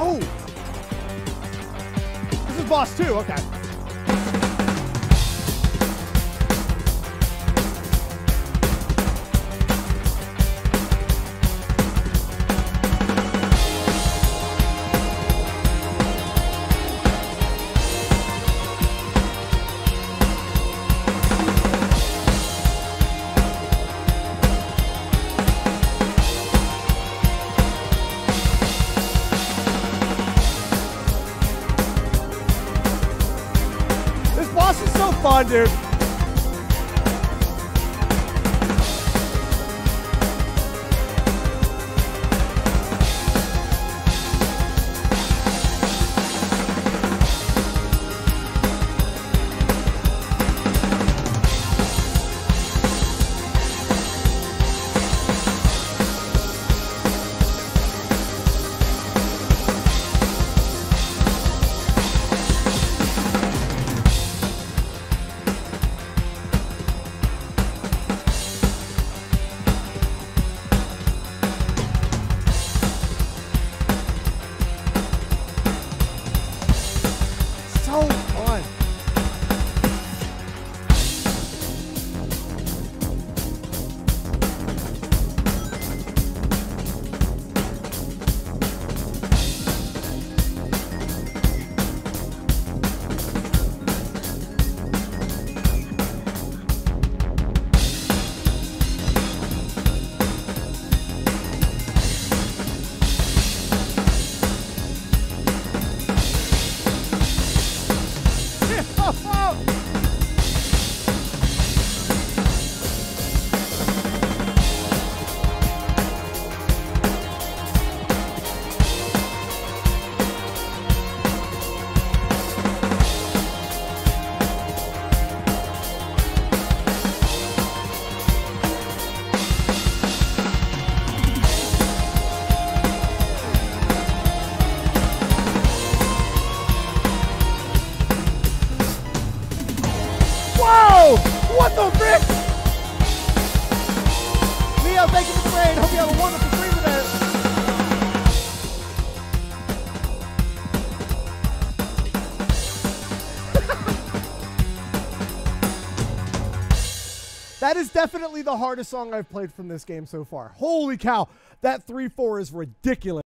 Oh! This is boss 2, okay. This is so fun, dude. So fun. What the frick? Leo, thank you for the raid. Hope you have a wonderful stream today. That is definitely the hardest song I've played from this game so far. Holy cow, that 3-4 is ridiculous.